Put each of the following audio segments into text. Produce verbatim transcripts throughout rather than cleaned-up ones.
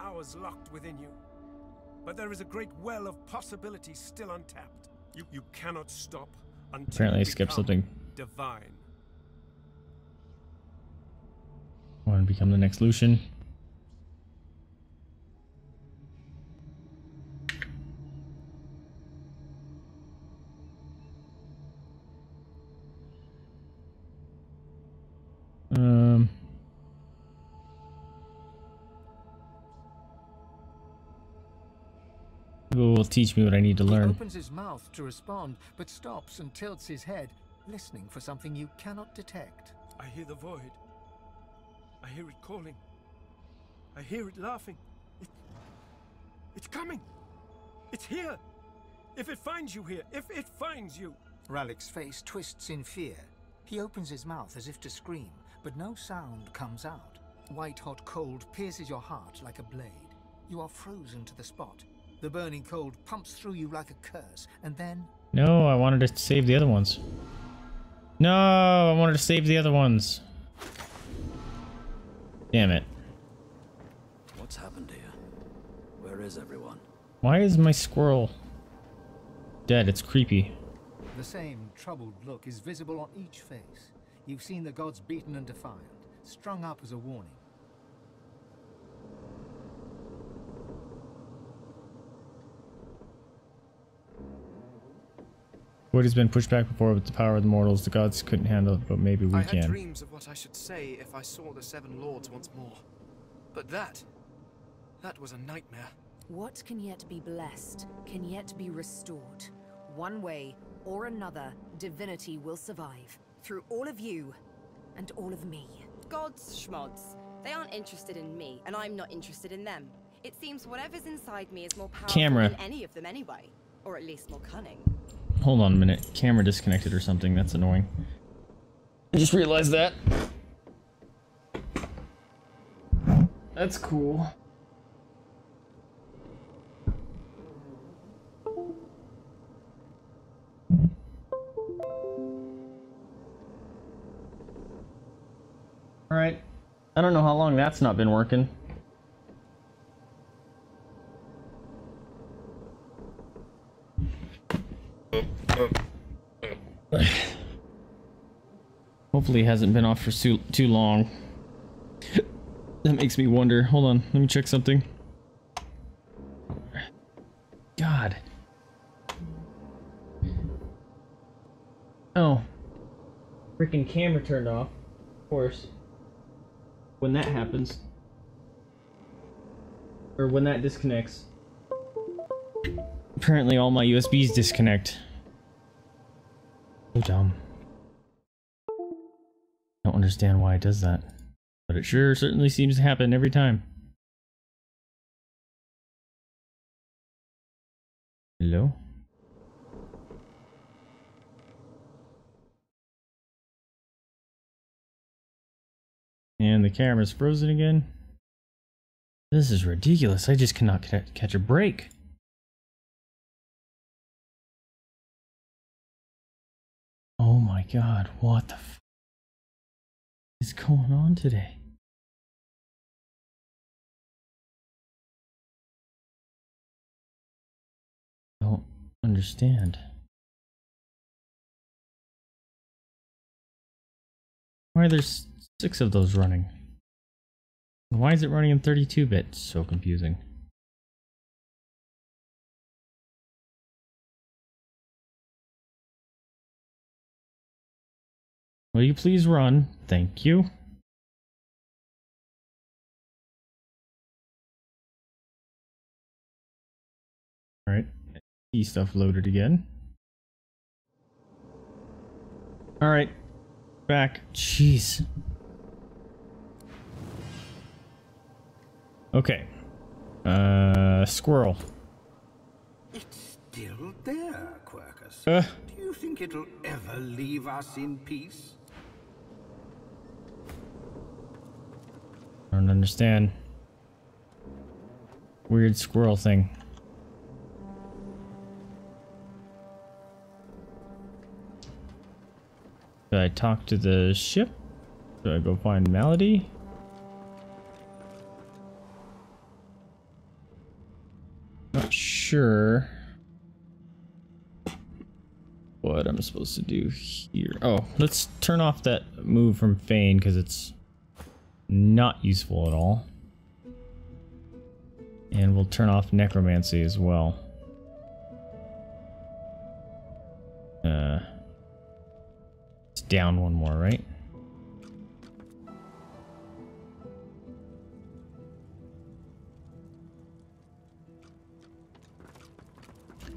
powers locked within you. But there is a great well of possibilities still untapped. You, you cannot stop until Apparently I skipped something. Divine. I want to become the next Lucian. Um... Google will teach me what I need to learn. He opens his mouth to respond, but stops and tilts his head, listening for something you cannot detect. I hear the void. I hear it calling. I hear it laughing. It, it's coming. It's here. If it finds you here. If it finds you. Rallick's face twists in fear. He opens his mouth as if to scream, but no sound comes out. White-hot cold pierces your heart like a blade. You are frozen to the spot. The burning cold pumps through you like a curse, and then... No, I wanted to save the other ones. No, I wanted to save the other ones. Damn it. What's happened here? Where is everyone? Why is my squirrel dead? It's creepy. The same troubled look is visible on each face. You've seen the gods beaten and defiant, strung up as a warning. What has been pushed back before with the power of the mortals. The gods couldn't handle it, but maybe we I can. I had dreams of what I should say if I saw the Seven Lords once more. But that... that was a nightmare. What can yet be blessed, can yet be restored. One way or another, divinity will survive. Through all of you, and all of me. Gods, schmods. They aren't interested in me, and I'm not interested in them. It seems whatever's inside me is more powerful Camera. than any of them anyway. Or at least more cunning. Hold on a minute. Camera disconnected or something. That's annoying. I just realized that. That's cool. Alright. I don't know how long that's not been working. Hopefully it hasn't been off for too, too long. That makes me wonder. Hold on, let me check something. God. Oh. Freaking camera turned off. Of course. When that happens. Or when that disconnects. Apparently all my U S Bs disconnect. So dumb. Don't understand why it does that, but it sure certainly seems to happen every time. Hello? And the camera's frozen again. This is ridiculous. I just cannot catch a break. Oh my god, what the f is going on today? Don't understand. Why there's six of those running? Why is it running in thirty-two bit? So confusing. Will you please run? Thank you. Alright. E stuff loaded again. Alright. Back. Jeez. Okay. Uh, squirrel. It's still there, Quirkus. Uh. Do you think it'll ever leave us in peace? I don't understand. Weird squirrel thing. Should I talk to the ship? Should I go find Malady? Not sure what I'm supposed to do here. Oh, let's turn off that move from Fane because it's not useful at all. And we'll turn off necromancy as well. Uh, it's down one more, right?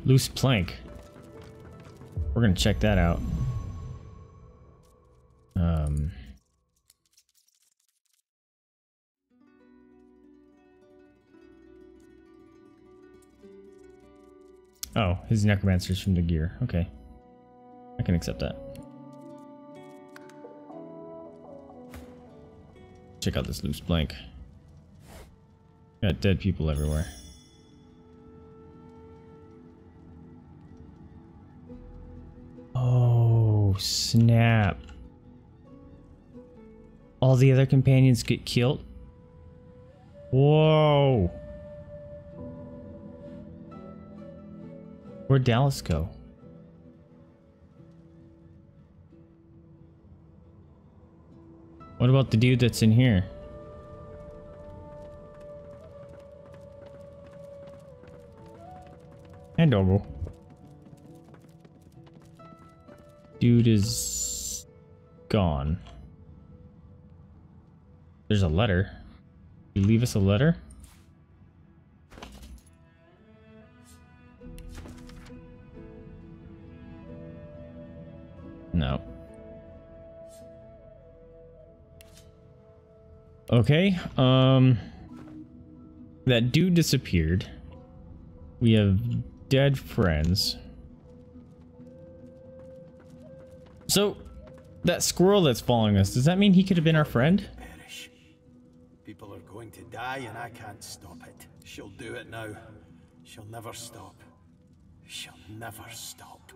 Loose plank. We're gonna check that out. Um. Oh, his necromancer's from the gear. Okay. I can accept that. Check out this loose plank. Got dead people everywhere. Oh, snap. All the other companions get killed? Whoa. Where'd Dallas go? What about the dude that's in here? And over. Dude is gone. There's a letter. You leave us a letter? No. Okay, um... that dude disappeared. We have dead friends. So, that squirrel that's following us, does that mean he could have been our friend? Perish. People are going to die and I can't stop it. She'll do it now. She'll never stop. She'll never stop.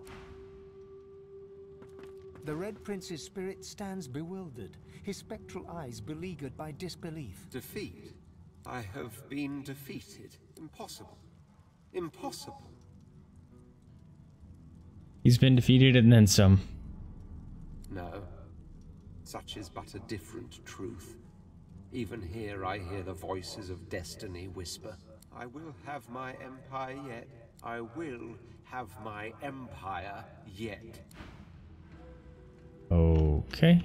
The Red Prince's spirit stands bewildered, his spectral eyes beleaguered by disbelief. Defeat? I have been defeated. Impossible. Impossible. He's been defeated and then some. No, such is but a different truth. Even here I hear the voices of destiny whisper. I will have my empire yet. I will have my empire yet. Okay.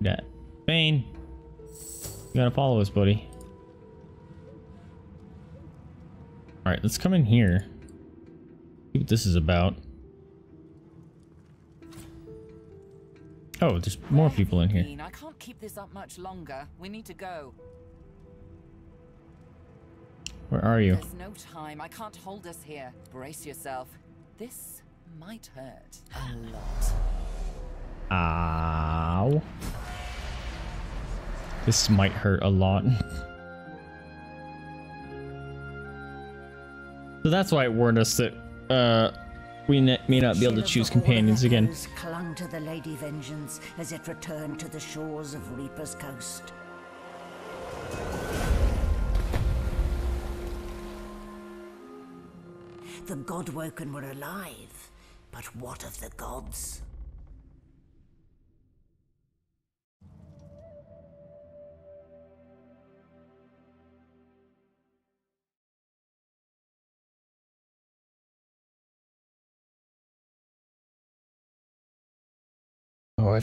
That. Fane, you gotta follow us, buddy. Alright, let's come in here. See what this is about. Oh, there's more people in here. I can't keep this up much longer. We need to go. Where are you? There's no time. I can't hold us here. Brace yourself. This might hurt a lot. Ow. This might hurt a lot. So that's why it warned us that, uh... we ne may not be able to choose companions again. Clung to the Lady Vengeance as it returned to the shores of Reaper's Coast. The Godwoken were alive, but what of the gods? Oh, I,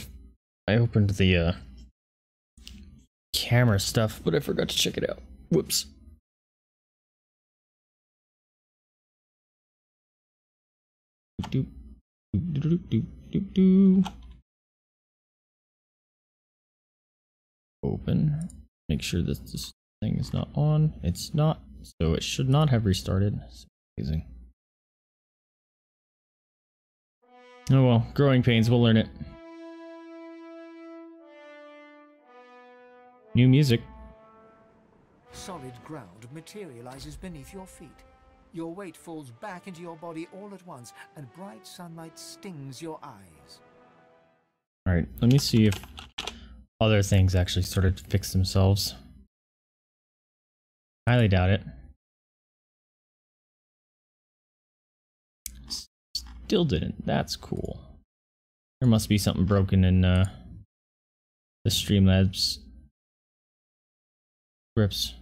I opened the uh, camera stuff, but I forgot to check it out. Whoops. Do, do, do, do, do, do. Open. Make sure that this thing is not on. It's not, so it should not have restarted. It's amazing. Oh well, growing pains, we'll learn it. New music. Solid ground materializes beneath your feet. Your weight falls back into your body all at once, and bright sunlight stings your eyes. All right, let me see if other things actually sort of fix themselves. Highly doubt it. Still didn't. That's cool. There must be something broken in uh, the Streamlabs scripts.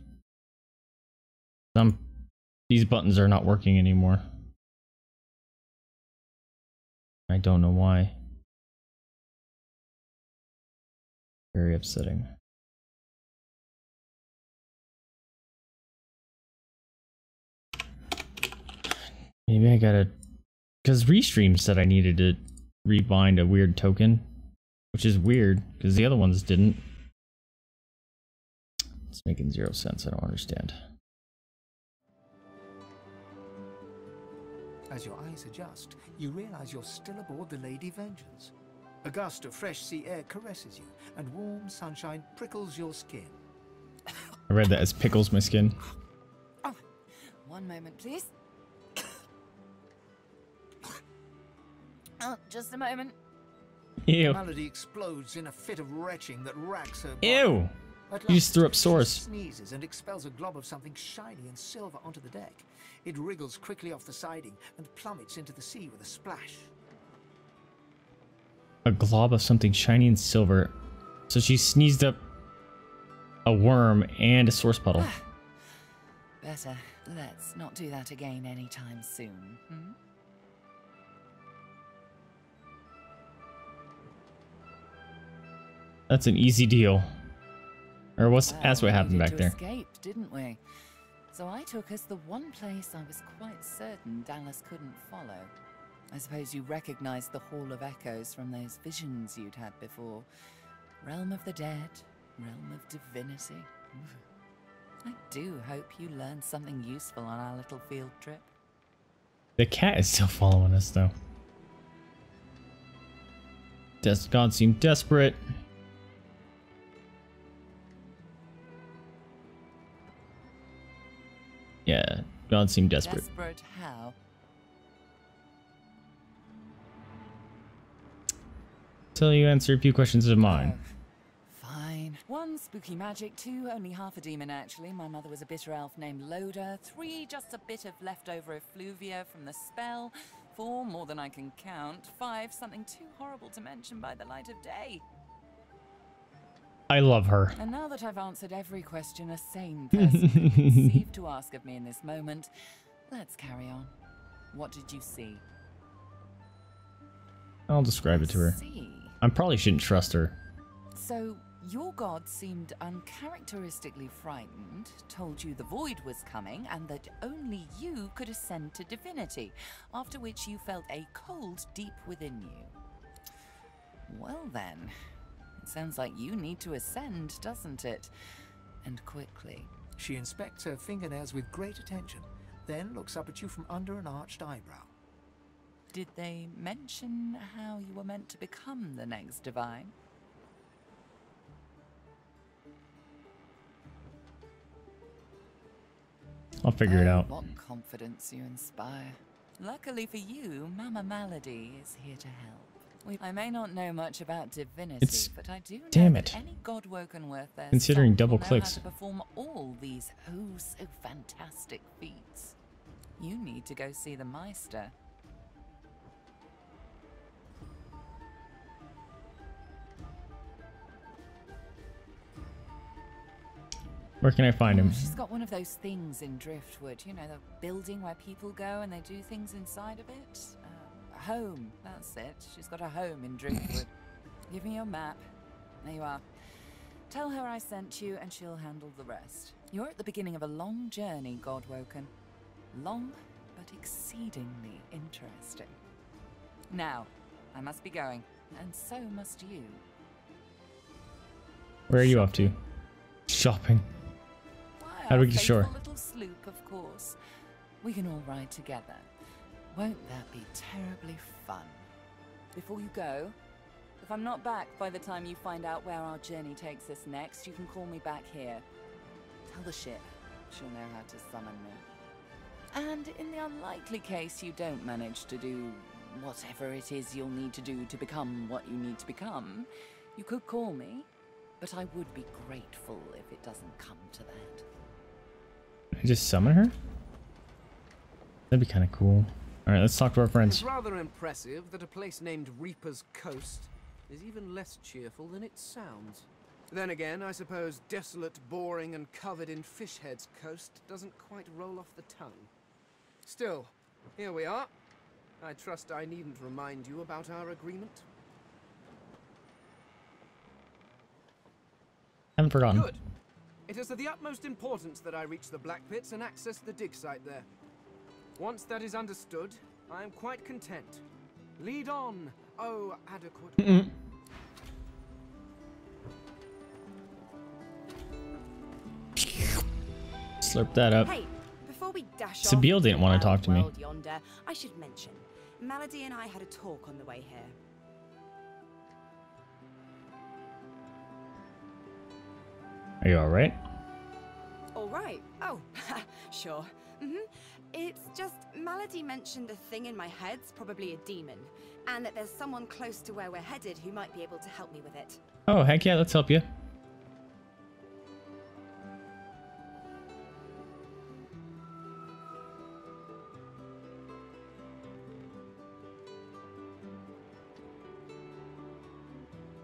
Some these buttons are not working anymore. I don't know why. Very upsetting. Maybe I gotta, because Restream said I needed to rebind a weird token, which is weird because the other ones didn't. It's making zero sense. I don't understand. As your eyes adjust, you realize you're still aboard the Lady Vengeance. A gust of fresh sea air caresses you, and warm sunshine prickles your skin. I read that as pickles my skin. Oh, one moment, please. Oh, just a moment. Ew. Malady explodes in a fit of retching that racks her. Ew. You just threw up sores. She sneezes and expels a glob of something shiny and silver onto the deck. It wriggles quickly off the siding and plummets into the sea with a splash. A glob of something shiny and silver. So she sneezed up a worm and a source puddle. Ah, better. Let's not do that again anytime soon. Hmm? That's an easy deal. Or what's well, that's what happened back there. Escape, didn't we? So I took us the one place I was quite certain Dallas couldn't follow. I suppose you recognized the Hall of Echoes from those visions you'd had before. Realm of the dead, realm of divinity. I do hope you learned something useful on our little field trip. The cat is still following us, though. Des- God seemed desperate. Yeah, God seemed desperate. Desperate how? Till you answer a few questions of mine. Oh, fine. One, spooky magic. Two, only half a demon, actually. My mother was a bitter elf named Loda. Three, just a bit of leftover effluvia from the spell. Four, more than I can count. Five, something too horrible to mention by the light of day. I love her. And now that I've answered every question a sane person could conceive to ask of me in this moment, let's carry on. What did you see? I'll describe I it to her. See. I probably shouldn't trust her. So your god seemed uncharacteristically frightened, told you the void was coming and that only you could ascend to divinity, after which you felt a cold deep within you. Well then... It sounds like you need to ascend, doesn't it? And quickly. She inspects her fingernails with great attention, then looks up at you from under an arched eyebrow. Did they mention how you were meant to become the next divine? I'll figure oh, it out. What confidence you inspire. Luckily for you, Mama Malady is here to help. I may not know much about divinity, it's, but I do know damn it. That any god woken worth their considering double clicks. Know how to perform all these oh so fantastic feats. You need to go see the Meister. Where can I find him? Oh, she's got one of those things in Driftwood, you know, the building where people go and they do things inside of it. Home, that's it. She's got a home in Driftwood. Give me your map. There you are. Tell her I sent you and she'll handle the rest. You're at the beginning of a long journey, Godwoken. Long, but exceedingly interesting. Now, I must be going, and so must you. Where are you off to? Shopping. Why, how do we get ashore? A little sloop, of course. We can all ride together. Won't that be terribly fun? Before you go, if I'm not back by the time you find out where our journey takes us next, you can call me back here. Tell the ship. She'll know how to summon me. And in the unlikely case you don't manage to do whatever it is you'll need to do to become what you need to become, you could call me, but I would be grateful if it doesn't come to that. I just summon her? That'd be kind of cool. All right, let's talk to our friends. It's rather impressive that a place named Reaper's Coast is even less cheerful than it sounds. Then again, I suppose desolate, boring, and covered in fish heads coast doesn't quite roll off the tongue. Still, here we are. I trust I needn't remind you about our agreement. I haven't forgotten. Good. It is of the utmost importance that I reach the Black Pits and access the dig site there. Once that is understood, I am quite content. Lead on, oh adequate. Mm-mm. Slurp that up. Hey, before we dash Sebille off didn't want to talk to me. Yonder, I should mention, Malady and I had a talk on the way here. Are you all right? All right. Oh, sure. Mm-hmm. It's just Malady mentioned a thing in my head, probably a demon, and that there's someone close to where we're headed who might be able to help me with it. Oh, heck yeah, let's help you.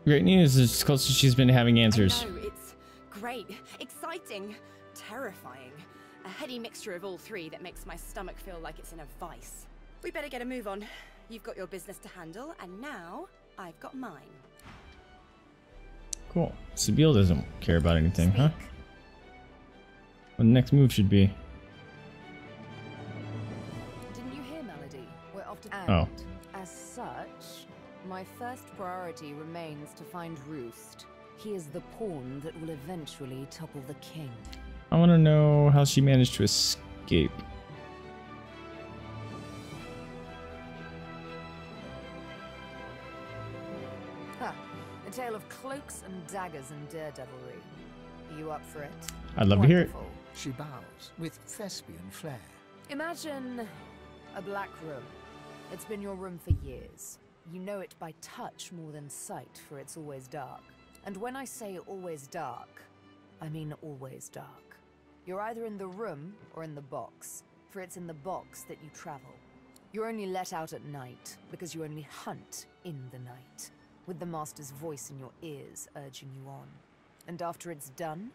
Great news, it's closer she's been to having answers. I know, it's great, exciting, terrifying. A heady mixture of all three that makes my stomach feel like it's in a vice. We better get a move on. You've got your business to handle, and now I've got mine. Cool. Sebille doesn't care about anything, Speak. huh? What the next move should be. Didn't you hear, Malady? We're off to and, oh. As such, my first priority remains to find Roost. He is the pawn that will eventually topple the king. I want to know how she managed to escape. Huh. A tale of cloaks and daggers and daredevilry. Are you up for it? I'd love Wonderful. to hear it. She bows with thespian flair. Imagine a black room. It's been your room for years. You know it by touch more than sight, for it's always dark. And when I say always dark, I mean always dark. You're either in the room or in the box, for it's in the box that you travel. You're only let out at night, because you only hunt in the night, with the master's voice in your ears urging you on. And after it's done,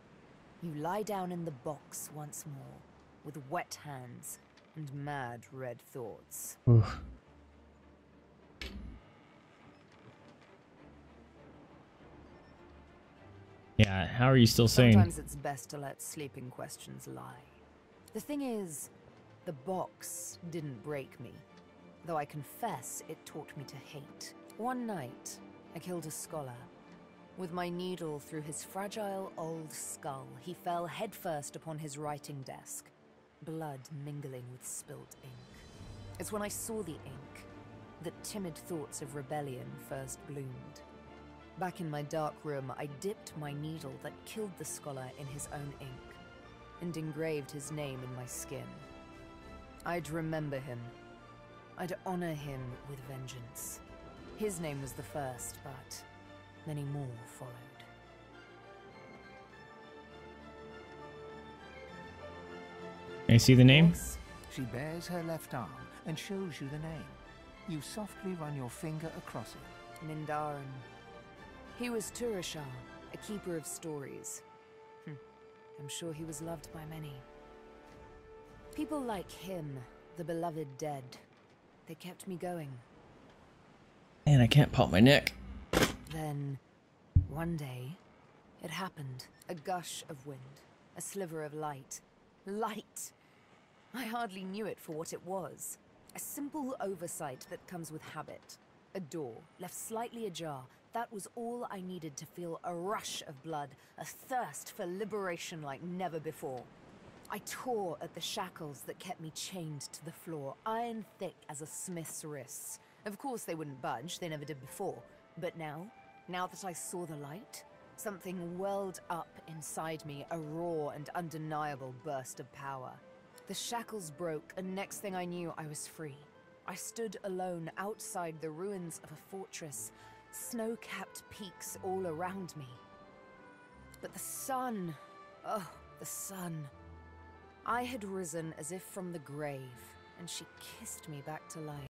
you lie down in the box once more, with wet hands and mad red thoughts. Oof. Yeah, how are you still saying? Sometimes it's best to let sleeping questions lie. The thing is, the box didn't break me, though I confess it taught me to hate. One night, I killed a scholar. With my needle through his fragile old skull, he fell headfirst upon his writing desk, blood mingling with spilled ink. It's when I saw the ink that timid thoughts of rebellion first bloomed. Back in my dark room, I dipped my needle that killed the scholar in his own ink, and engraved his name in my skin. I'd remember him. I'd honor him with vengeance. His name was the first, but many more followed. Can you see the name? She bears her left arm and shows you the name. You softly run your finger across it. Nindaran. He was Turishar, a keeper of stories. Hm. I'm sure he was loved by many. People like him, the beloved dead, they kept me going. And I can't pop my neck. Then, one day, it happened. A gush of wind, a sliver of light. Light! I hardly knew it for what it was. A simple oversight that comes with habit. A door, left slightly ajar. That was all I needed to feel a rush of blood, a thirst for liberation like never before. I tore at the shackles that kept me chained to the floor, iron thick as a smith's wrists. Of course they wouldn't budge, they never did before. But now, now that I saw the light, something welled up inside me, a raw and undeniable burst of power. The shackles broke, and next thing I knew, I was free. I stood alone outside the ruins of a fortress. Snow-capped peaks all around me. But the sun, oh, the sun. I had risen as if from the grave, and she kissed me back to life.